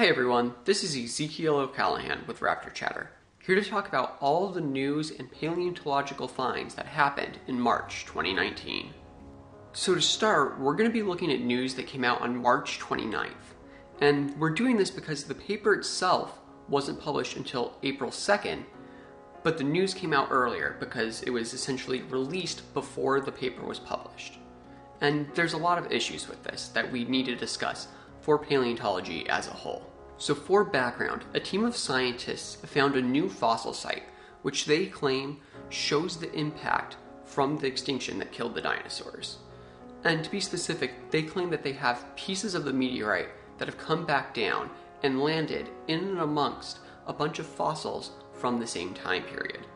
Hi everyone, this is Ezekiel O'Callaghan with Raptor Chatter, here to talk about all the news and paleontological finds that happened in March 2019. So to start, we're going to be looking at news that came out on March 29th, and we're doing this because the paper itself wasn't published until April 2nd, but the news came out earlier because it was essentially released before the paper was published. And there's a lot of issues with this that we need to discuss for paleontology as a whole. So for background, a team of scientists found a new fossil site, which they claim shows the impact from the extinction that killed the dinosaurs. And to be specific, they claim that they have pieces of the meteorite that have come back down and landed in and amongst a bunch of fossils from the same time period.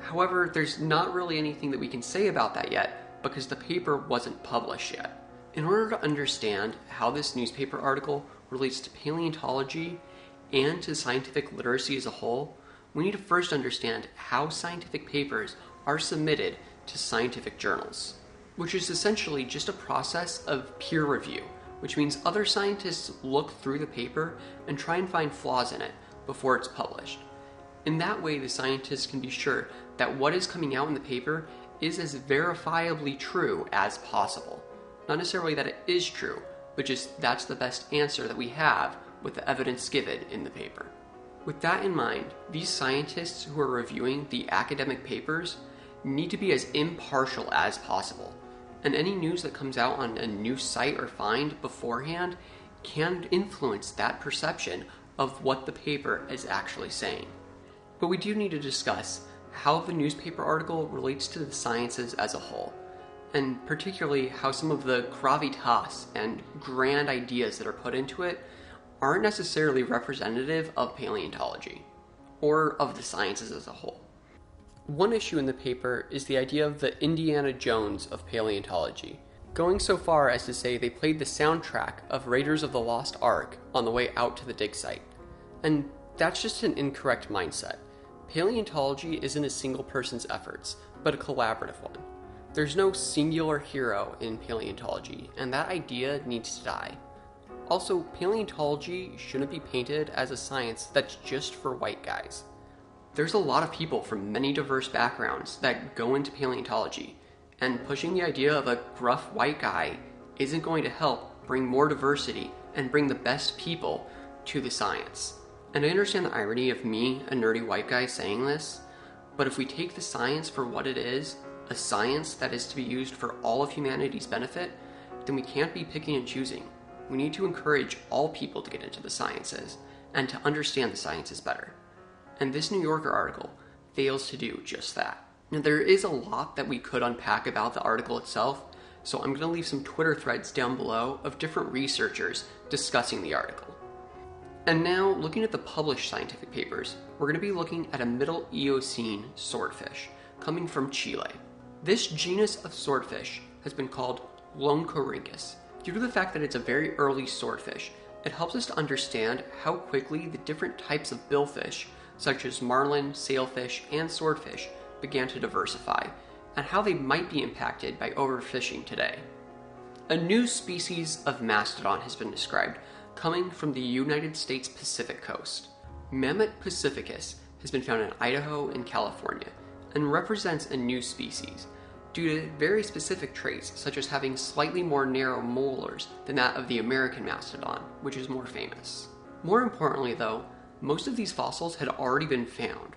However, there's not really anything that we can say about that yet because the paper wasn't published yet. In order to understand how this newspaper article relates to paleontology and to scientific literacy as a whole, we need to first understand how scientific papers are submitted to scientific journals, which is essentially just a process of peer review, which means other scientists look through the paper and try and find flaws in it before it's published. In that way, the scientists can be sure that what is coming out in the paper is as verifiably true as possible. Not necessarily that it is true, but just that's the best answer that we have with the evidence given in the paper. With that in mind, these scientists who are reviewing the academic papers need to be as impartial as possible, and any news that comes out on a new site or find beforehand can influence that perception of what the paper is actually saying. But we do need to discuss how the newspaper article relates to the sciences as a whole, and particularly how some of the gravitas and grand ideas that are put into it aren't necessarily representative of paleontology, or of the sciences as a whole. One issue in the paper is the idea of the Indiana Jones of paleontology, going so far as to say they played the soundtrack of Raiders of the Lost Ark on the way out to the dig site. And that's just an incorrect mindset. Paleontology isn't a single person's efforts, but a collaborative one. There's no singular hero in paleontology, and that idea needs to die. Also, paleontology shouldn't be painted as a science that's just for white guys. There's a lot of people from many diverse backgrounds that go into paleontology, and pushing the idea of a gruff white guy isn't going to help bring more diversity and bring the best people to the science. And I understand the irony of me, a nerdy white guy, saying this, but if we take the science for what it is, a science that is to be used for all of humanity's benefit, then we can't be picking and choosing. We need to encourage all people to get into the sciences and to understand the sciences better. And this New Yorker article fails to do just that. Now, there is a lot that we could unpack about the article itself, so I'm going to leave some Twitter threads down below of different researchers discussing the article. And now, looking at the published scientific papers, we're going to be looking at a Middle Eocene swordfish coming from Chile. This genus of swordfish has been called Lonchorhynchus. Due to the fact that it's a very early swordfish, it helps us to understand how quickly the different types of billfish, such as marlin, sailfish, and swordfish, began to diversify, and how they might be impacted by overfishing today. A new species of mastodon has been described, coming from the United States Pacific Coast. Mammut pacificus has been found in Idaho and California, and represents a new species due to very specific traits, such as having slightly more narrow molars than that of the American mastodon, which is more famous. More importantly though, most of these fossils had already been found,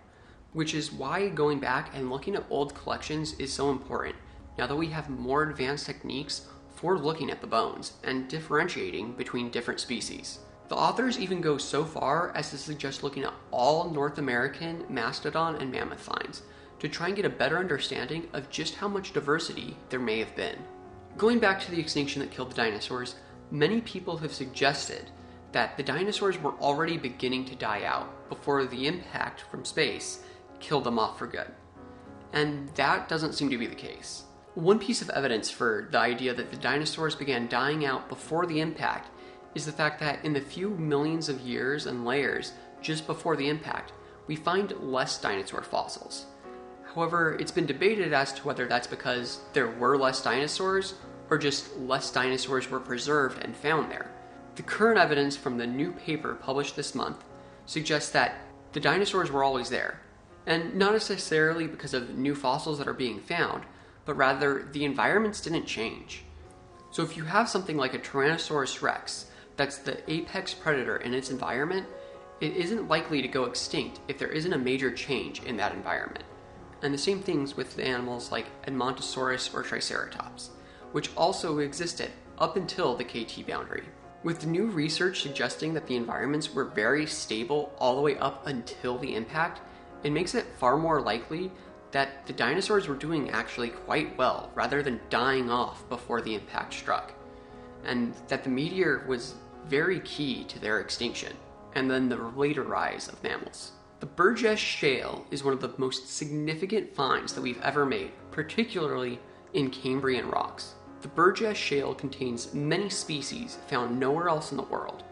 which is why going back and looking at old collections is so important, now that we have more advanced techniques for looking at the bones and differentiating between different species. The authors even go so far as to suggest looking at all North American mastodon and mammoth finds, to try and get a better understanding of just how much diversity there may have been. Going back to the extinction that killed the dinosaurs, many people have suggested that the dinosaurs were already beginning to die out before the impact from space killed them off for good. And that doesn't seem to be the case. One piece of evidence for the idea that the dinosaurs began dying out before the impact is the fact that in the few millions of years and layers just before the impact, we find less dinosaur fossils. However, it's been debated as to whether that's because there were less dinosaurs or just less dinosaurs were preserved and found there. The current evidence from the new paper published this month suggests that the dinosaurs were always there, and not necessarily because of new fossils that are being found, but rather the environments didn't change. So if you have something like a Tyrannosaurus rex that's the apex predator in its environment, it isn't likely to go extinct if there isn't a major change in that environment. And the same things with animals like Edmontosaurus or Triceratops, which also existed up until the KT boundary. With the new research suggesting that the environments were very stable all the way up until the impact, it makes it far more likely that the dinosaurs were doing actually quite well rather than dying off before the impact struck, and that the meteor was very key to their extinction, and then the later rise of mammals. The Burgess Shale is one of the most significant finds that we've ever made, particularly in Cambrian rocks. The Burgess Shale contains many species found nowhere else in the world,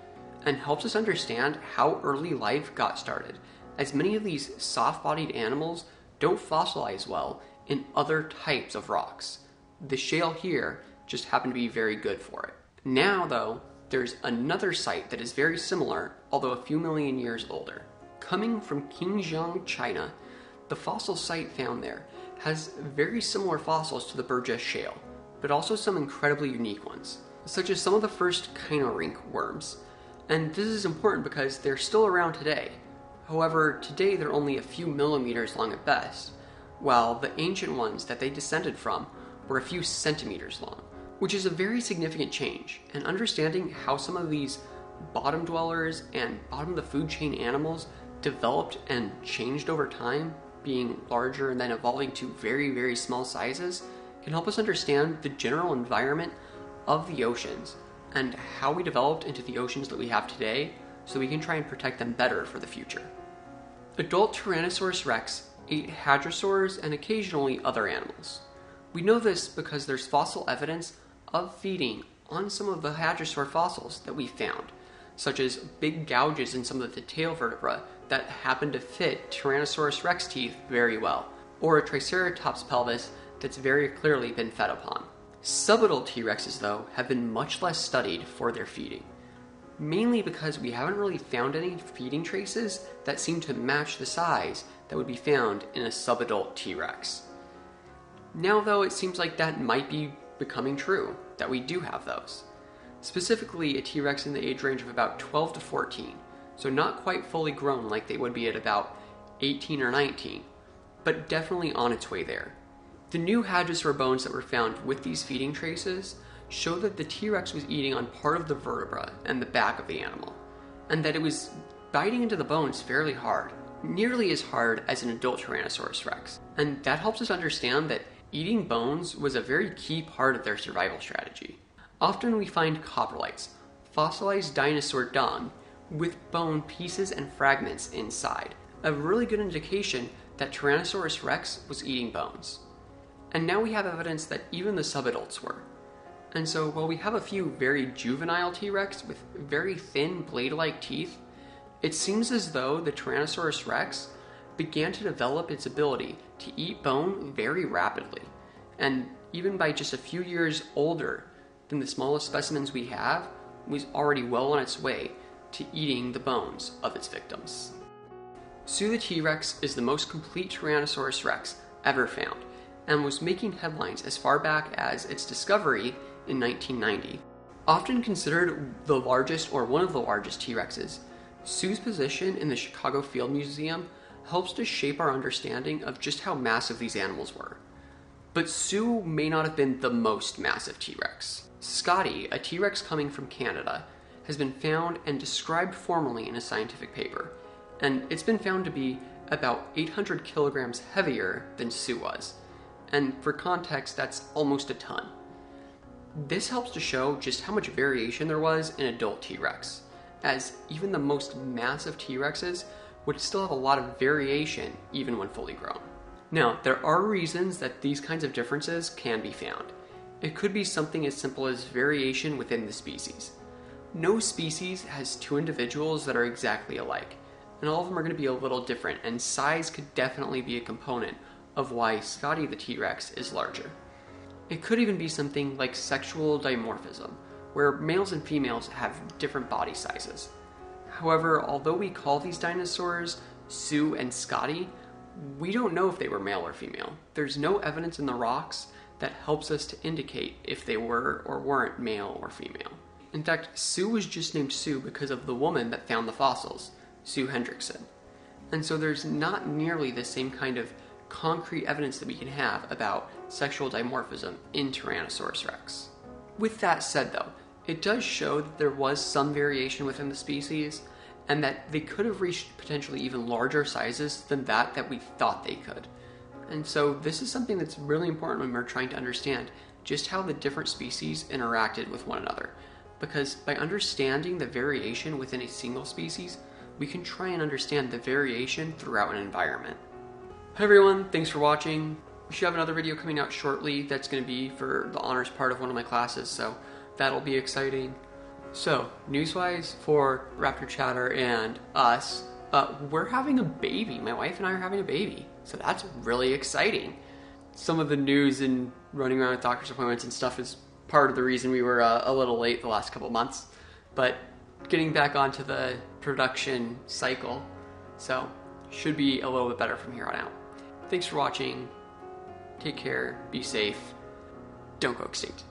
and helps us understand how early life got started, as many of these soft-bodied animals don't fossilize well in other types of rocks. The shale here just happened to be very good for it. Now, though, there's another site that is very similar, although a few million years older. Coming from Qingjiang, China, the fossil site found there has very similar fossils to the Burgess Shale, but also some incredibly unique ones, such as some of the first kinorhynch worms. And this is important because they're still around today. However, today they're only a few millimeters long at best, while the ancient ones that they descended from were a few centimeters long, which is a very significant change. And understanding how some of these bottom dwellers and bottom of the food chain animals developed and changed over time, being larger and then evolving to very, very small sizes, can help us understand the general environment of the oceans and how we developed into the oceans that we have today, so we can try and protect them better for the future. Adult Tyrannosaurus rex ate hadrosaurs and occasionally other animals. We know this because there's fossil evidence of feeding on some of the hadrosaur fossils that we found, such as big gouges in some of the tail vertebrae that happen to fit Tyrannosaurus rex teeth very well, or a Triceratops pelvis that's very clearly been fed upon. Subadult T-rexes, though, have been much less studied for their feeding, mainly because we haven't really found any feeding traces that seem to match the size that would be found in a subadult T-rex. Now, though, it seems like that might be becoming true, that we do have those. Specifically, a T-rex in the age range of about 12 to 14, so not quite fully grown like they would be at about 18 or 19, but definitely on its way there. The new hadrosaur bones that were found with these feeding traces show that the T-rex was eating on part of the vertebra and the back of the animal, and that it was biting into the bones fairly hard, nearly as hard as an adult Tyrannosaurus rex. And that helps us understand that eating bones was a very key part of their survival strategy. Often we find coprolites, fossilized dinosaur dung, with bone pieces and fragments inside, a really good indication that Tyrannosaurus rex was eating bones. And now we have evidence that even the subadults were. And so while we have a few very juvenile T-rex with very thin blade-like teeth, it seems as though the Tyrannosaurus rex began to develop its ability to eat bone very rapidly. And even by just a few years older than the smallest specimens we have, was already well on its way to eating the bones of its victims. Sue the T-rex is the most complete Tyrannosaurus rex ever found, and was making headlines as far back as its discovery in 1990. Often considered the largest or one of the largest T-rexes, Sue's position in the Chicago Field Museum helps to shape our understanding of just how massive these animals were. But Sue may not have been the most massive T-rex. Scotty, a T-rex coming from Canada, has been found and described formally in a scientific paper, and it's been found to be about 800 kilograms heavier than Sue was. And for context, that's almost a ton. This helps to show just how much variation there was in adult T-rex, as even the most massive T-rexes would still have a lot of variation even when fully grown. Now, there are reasons that these kinds of differences can be found. It could be something as simple as variation within the species. No species has two individuals that are exactly alike, and all of them are going to be a little different, and size could definitely be a component of why Scotty the T-rex is larger. It could even be something like sexual dimorphism, where males and females have different body sizes. However, although we call these dinosaurs Sue and Scotty, we don't know if they were male or female. There's no evidence in the rocks that helps us to indicate if they were or weren't male or female. In fact, Sue was just named Sue because of the woman that found the fossils, Sue Hendrickson. And so there's not nearly the same kind of concrete evidence that we can have about sexual dimorphism in Tyrannosaurus rex. With that said though, it does show that there was some variation within the species, and that they could have reached potentially even larger sizes than that we thought they could. And so this is something that's really important when we're trying to understand just how the different species interacted with one another. Because by understanding the variation within a single species, we can try and understand the variation throughout an environment. Hi everyone, thanks for watching. We should have another video coming out shortly that's going to be for the honors part of one of my classes, so that'll be exciting. So, news-wise for Raptor Chatter and us, we're having a baby. My wife and I are having a baby, so that's really exciting. Some of the news and running around with doctor's appointments and stuff is part of the reason we were a little late the last couple months, but getting back onto the production cycle, so should be a little bit better from here on out. Thanks for watching. Take care, be safe, don't go extinct.